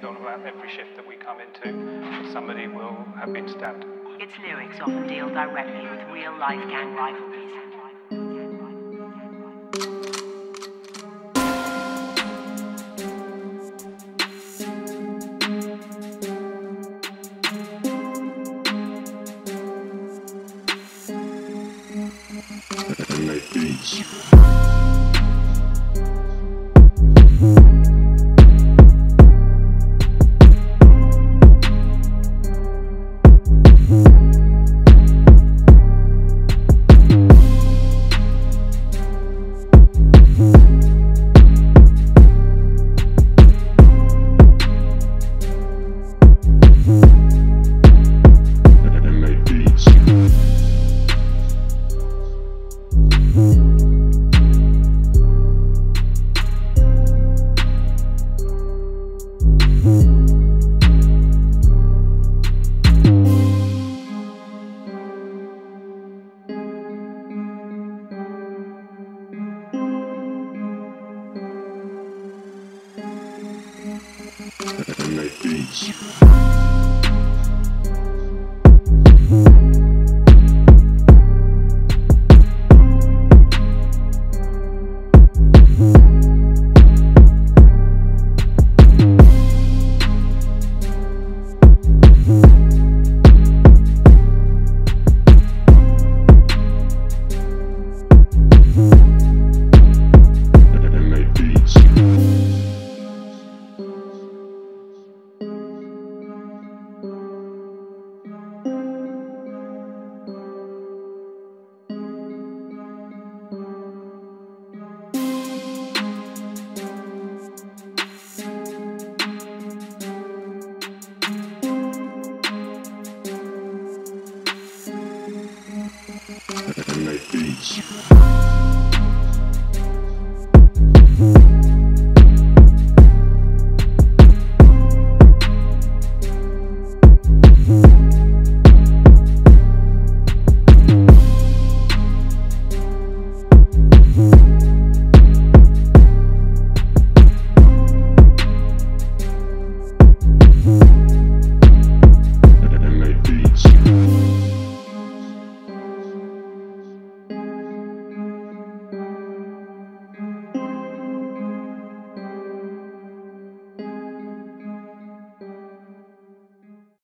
tested on about every shift that we come into. Somebody will have been stabbed. Its lyrics often deal directly with real-life gang rivalries. And make beats. And make beats. And make beats.